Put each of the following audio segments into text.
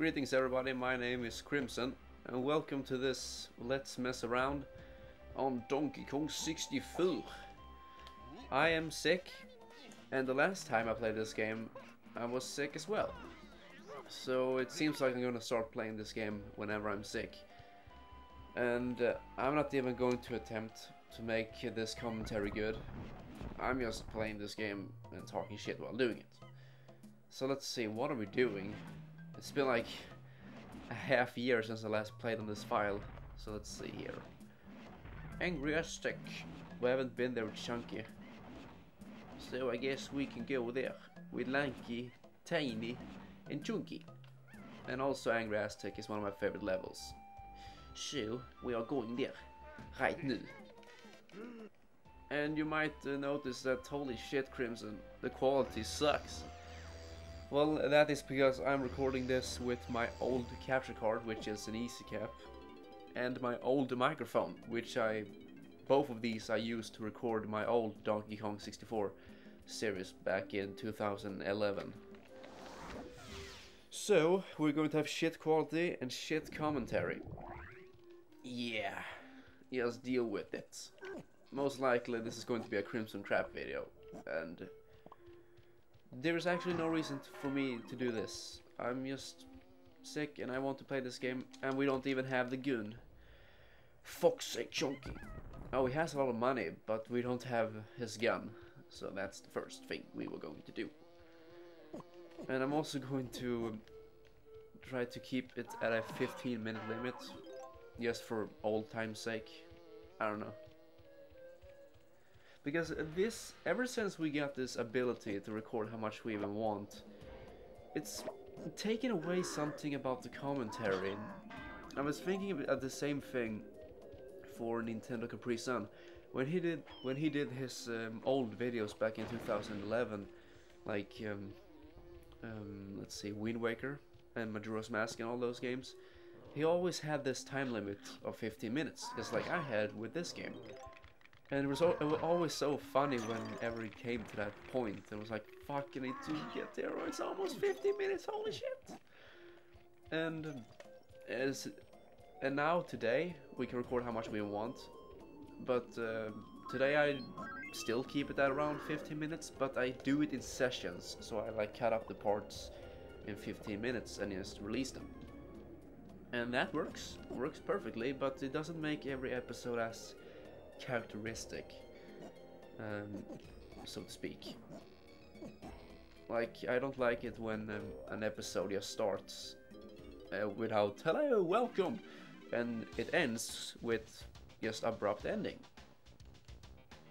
Greetings everybody, my name is Crimzon and welcome to this Let's Mess Around on Donkey Kong 64. I am sick, and the last time I played this game I was sick as well. So it seems like I'm gonna start playing this game whenever I'm sick. And I'm not even going to attempt to make this commentary good. I'm just playing this game and talking shit while doing it. So let's see, what are we doing? It's been like a half year since I last played on this file, so let's see here. Angry Aztec. We haven't been there with Chunky, so I guess we can go there with Lanky, Tiny, and Chunky. And also Angry Aztec is one of my favorite levels. So we are going there right now. And you might notice that, holy shit Crimzon, the quality sucks. Well, that is because I'm recording this with my old capture card, which is an EasyCap, and my old microphone, which both of these I used to record my old Donkey Kong 64 series back in 2011. So, we're going to have shit quality and shit commentary. Yeah, just deal with it. Most likely this is going to be a Crimzon Trap video, and there is actually no reason for me to do this. I'm just sick and I want to play this game, and we don't even have the goon. Fuck's sake, Chunky. Oh, he has a lot of money, but we don't have his gun. So that's the first thing we were going to do. And I'm also going to try to keep it at a 15-minute limit. Just for old time's sake. I don't know. Because this, ever since we got this ability to record how much we even want, it's taken away something about the commentary. I was thinking of the same thing for Nintendo Capri Sun when he did his old videos back in 2011, like let's see, Wind Waker and Majora's Mask and all those games. He always had this time limit of 15 minutes, just like I had with this game. And it was always so funny whenever it came to that point. It was like, fuck, I need to get there, or it's almost 50 minutes, holy shit! And now, today, we can record how much we want. But today I still keep it at around 15 minutes, but I do it in sessions. So I like cut up the parts in 15 minutes and just release them. And that works perfectly, but it doesn't make every episode as characteristic, so to speak. Like, I don't like it when an episode just starts without hello, welcome, and it ends with just abrupt ending.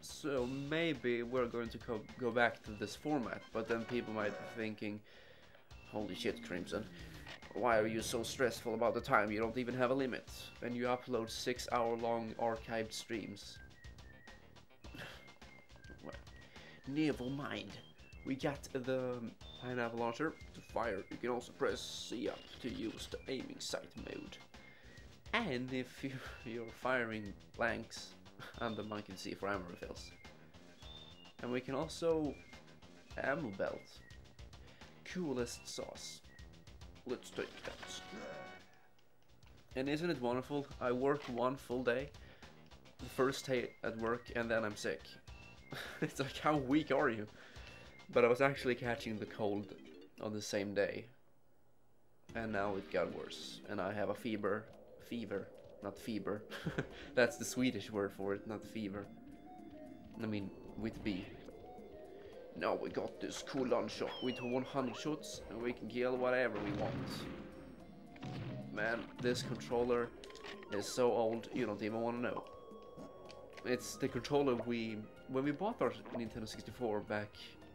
So maybe we're going to go back to this format, but then people might be thinking, holy shit Crimzon, why are you so stressful about the time? You don't even have a limit. And you upload 6-hour-long archived streams. Well, never mind. We got the pineapple launcher to fire. You can also press C up to use the aiming sight mode. And if you're firing blanks, and the monkey can see for ammo refills. And we can also ammo belt. Coolest sauce. Let's take that. And isn't it wonderful? I work one full day, the first day at work, and then I'm sick. It's like, how weak are you? But I was actually catching the cold on the same day, and now it got worse, and I have a fever, not fever. That's the Swedish word for it, not fever. I mean, with B. Now we got this cool lunch shop with 100 shots and we can kill whatever we want. Man, this controller is so old, you don't even want to know. It's the controller when we bought our Nintendo 64 back,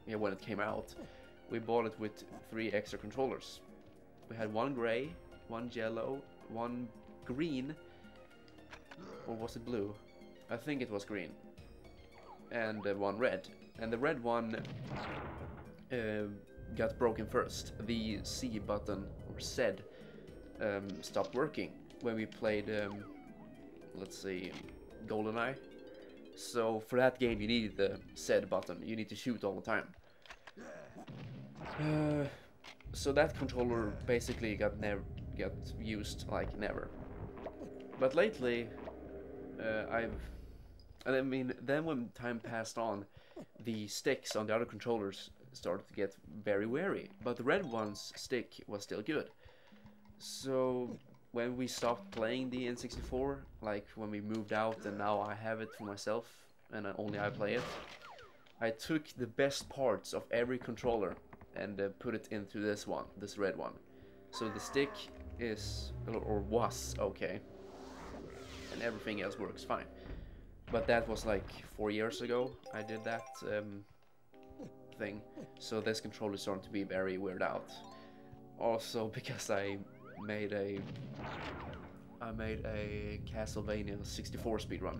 yeah, when it came out, we bought it with 3 extra controllers. We had one gray, one yellow, one green, or was it blue? I think it was green. And one red. And the red one got broken first. The C button, or Z, stopped working when we played, let's see, GoldenEye. So for that game you needed the Z button, you need to shoot all the time. So that controller basically got used like never. But lately, and I mean, then when time passed on, the sticks on the other controllers started to get very wary. But the red one's stick was still good. So when we stopped playing the N64, like when we moved out and now I have it for myself and only I play it, I took the best parts of every controller and put it into this one, this red one. So the stick is, or was, okay. And everything else works fine. But that was like 4 years ago I did that thing. So this controller is starting to be very weird out. Also because I made a Castlevania 64 speedrun,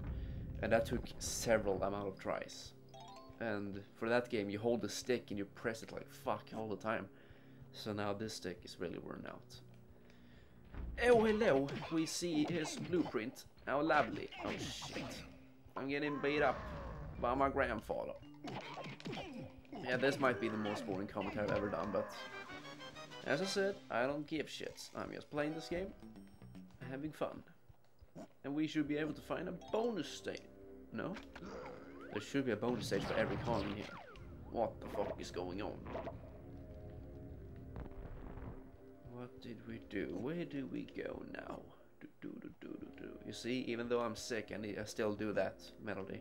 and that took several amount of tries. And for that game you hold the stick and you press it like fuck all the time. So now this stick is really worn out. Oh hello, we see his blueprint. How lovely. Oh shit. I'm getting beat up by my grandfather. Yeah, this might be the most boring comment I've ever done, but as I said, I don't give shits. I'm just playing this game, having fun. And we should be able to find a bonus stage. No? There should be a bonus stage for every con in here. What the fuck is going on? What did we do? Where do we go now? You see, even though I'm sick, I still do that melody.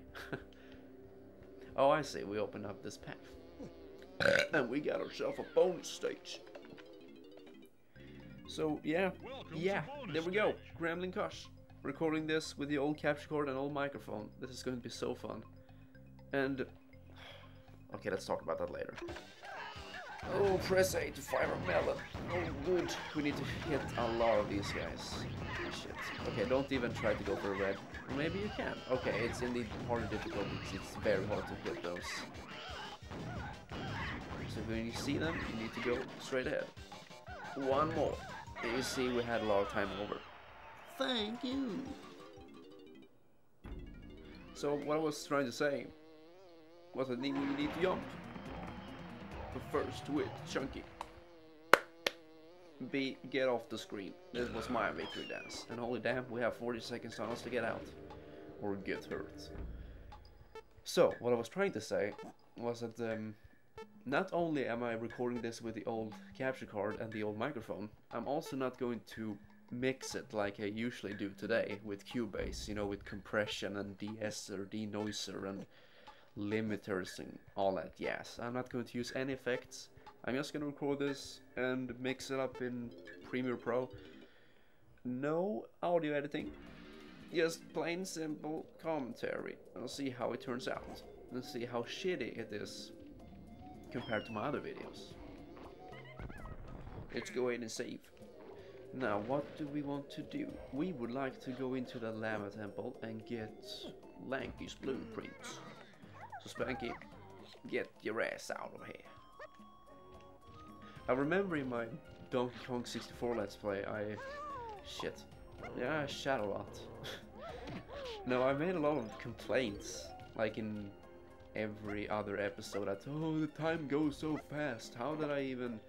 Oh, I see. We opened up this path. And we got ourselves a bonus stage. So, yeah, there we go. Gremlin Kosh. Recording this with the old capture card and old microphone. This is going to be so fun. And... okay, let's talk about that later. Oh, press A to fire a melon. Oh, good. We need to hit a lot of these guys. Shit. Okay, don't even try to go for a red. Maybe you can. Okay, it's indeed harder difficulty because it's very hard to hit those. So when you see them, you need to go straight ahead. One more. You see, we had a lot of time over. Thank you. So what I was trying to say was that we need to jump. But first with Chunky. B, get off the screen. This was my victory dance. And holy damn, we have 40 seconds on us to get out. Or get hurt. So, what I was trying to say was that not only am I recording this with the old capture card and the old microphone, I'm also not going to mix it like I usually do today with Cubase, you know, with compression and de-esser, denoiser and limiters and all that. Yes, I'm not going to use any effects. I'm just going to record this and mix it up in Premiere Pro. No audio editing, just plain simple commentary. I'll see how it turns out. Let's see how shitty it is compared to my other videos. Let's go in and save. Now, what do we want to do? We would like to go into the Lama Temple and get Lanky's blueprints. So Spanky, get your ass out of here. I remember in my Donkey Kong 64 Let's Play, I shat a lot. No, I made a lot of complaints, like in every other episode, that, oh, the time goes so fast, how did I even...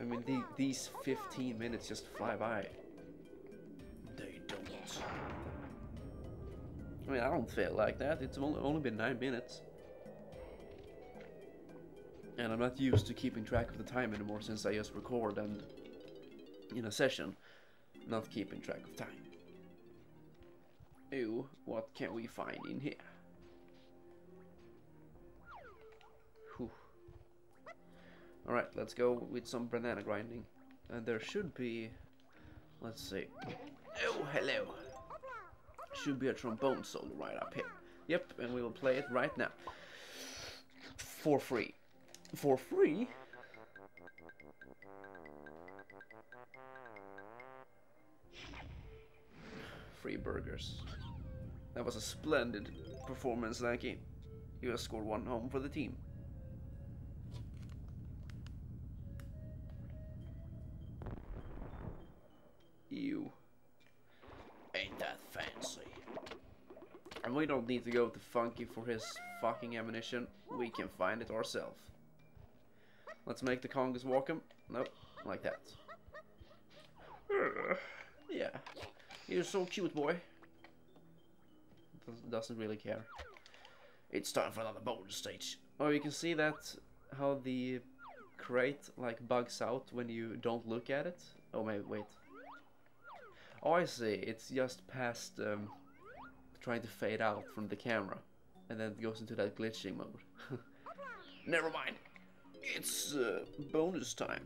I mean, these 15 minutes just fly by. They don't. I mean, I don't feel like that. It's only been 9 minutes. And I'm not used to keeping track of the time anymore since I just record and in a session, not keeping track of time. Ew, what can we find in here? Whew. Alright, let's go with some banana grinding. And there should be... let's see. Oh, hello. Should be a trombone solo right up here. Yep, and we will play it right now. For free. For free? Free burgers. That was a splendid performance, Lanky. You have scored one home for the team. Ew. Ain't that fancy. And we don't need to go to Funky for his fucking ammunition. We can find it ourselves. Let's make the Kongas walk him. Nope, like that. Yeah, you're so cute, boy. Doesn't really care. It's time for another bonus stage. Oh, you can see that how the crate like bugs out when you don't look at it. Oh, maybe wait. Oh, I see. It's just past trying to fade out from the camera, and then it goes into that glitching mode. Never mind. It's bonus time.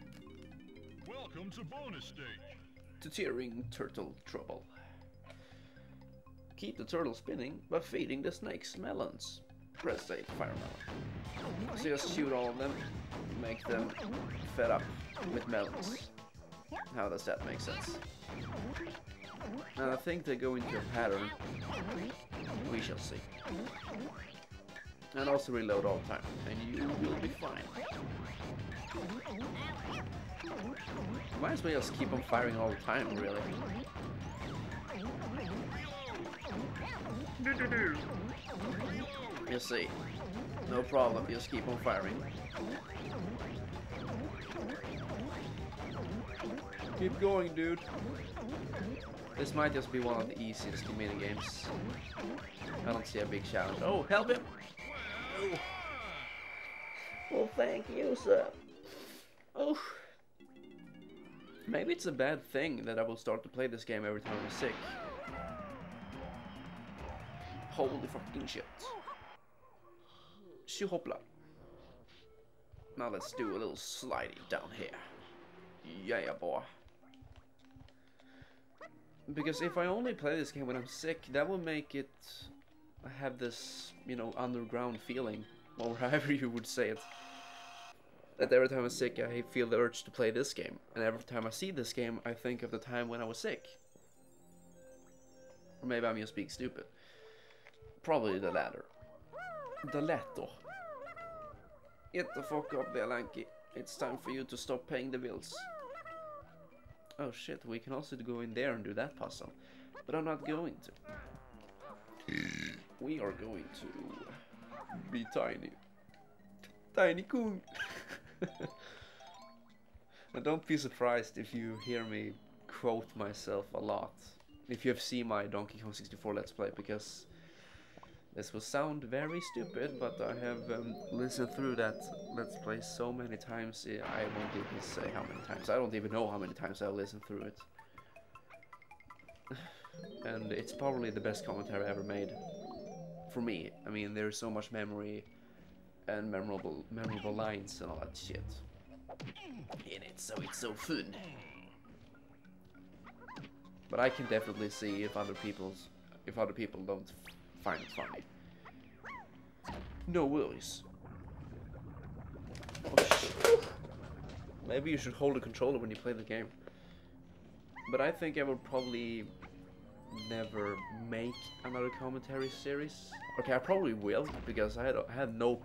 Welcome to bonus stage. Teetering turtle trouble. Keep the turtle spinning by feeding the snakes melons. Press A to fire melon. So just shoot all of them, make them fed up with melons. How does that make sense? Now I think they go into a pattern. We shall see. And also reload all the time, and you will be fine. Might as well just keep on firing all the time, really. You see, no problem, just keep on firing. Keep going, dude. This might just be one of the easiest minigames. I don't see a big challenge. Oh, help him! Oh, well, thank you, sir. Oh. Maybe it's a bad thing that I will start to play this game every time I'm sick. Holy fucking shit. Shoo-hopla. Now let's do a little slidey down here. Yeah, boy. Because if I only play this game when I'm sick, that will make it have this, you know, underground feeling. Or however you would say it. That every time I'm sick, I feel the urge to play this game. And every time I see this game, I think of the time when I was sick. Or maybe I'm just being stupid. Probably the latter. The latter. Get the fuck up there, Lanky. It's time for you to stop paying the bills. Oh shit, we can also go in there and do that puzzle. But I'm not going to. We are going to be tiny. Tiny Kong. Now don't be surprised if you hear me quote myself a lot. If you have seen my Donkey Kong 64 Let's Play, because this will sound very stupid, but I have listened through that Let's Play so many times, I won't even say how many times. I don't even know how many times I've listened through it. And it's probably the best commentary I ever made. For me, I mean, there's so much memory and memorable lines and all that shit in it, so it's so fun. But I can definitely see if other people don't find it funny. No worries. Oh, shit. Maybe you should hold the controller when you play the game. But I think I will probably never make another commentary series. Okay, I probably will, because I have no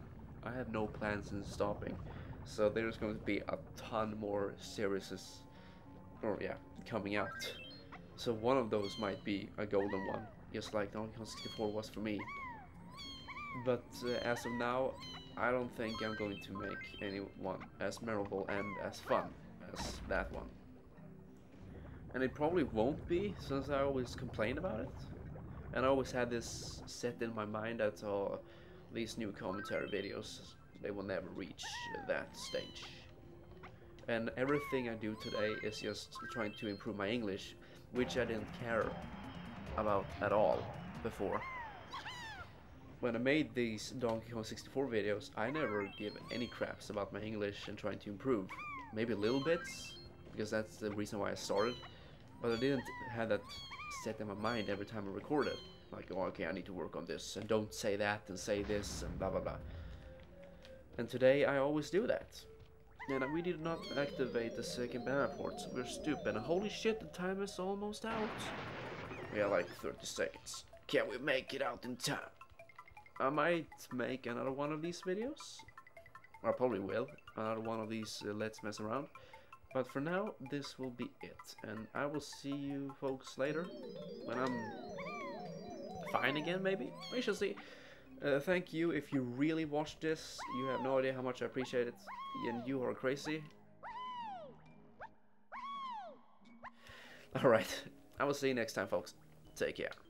plans in stopping. So there's going to be a ton more series, or yeah, coming out. So one of those might be a golden one, just like Donkey Kong 64 was for me. But as of now, I don't think I'm going to make any one as memorable and as fun as that one. And it probably won't be, since I always complain about it. And I always had this set in my mind that these new commentary videos, they will never reach that stage. And everything I do today is just trying to improve my English, which I didn't care about at all before. When I made these Donkey Kong 64 videos, I never gave any craps about my English and trying to improve. Maybe a little bit, because that's the reason why I started, but I didn't have that set in my mind every time I recorded. Like, oh, okay, I need to work on this, and don't say that, and say this, and blah blah blah. And today I always do that. And we did not activate the second banner port, so we're stupid. And holy shit, the time is almost out. We are like 30 seconds. Can we make it out in time? I might make another one of these videos. I probably will. Another one of these Let's Mess Around. But for now, this will be it, and I will see you folks later, when I'm fine again, maybe? We shall see. Thank you if you really watched this. You have no idea how much I appreciate it, and you are crazy. Alright, I will see you next time, folks. Take care.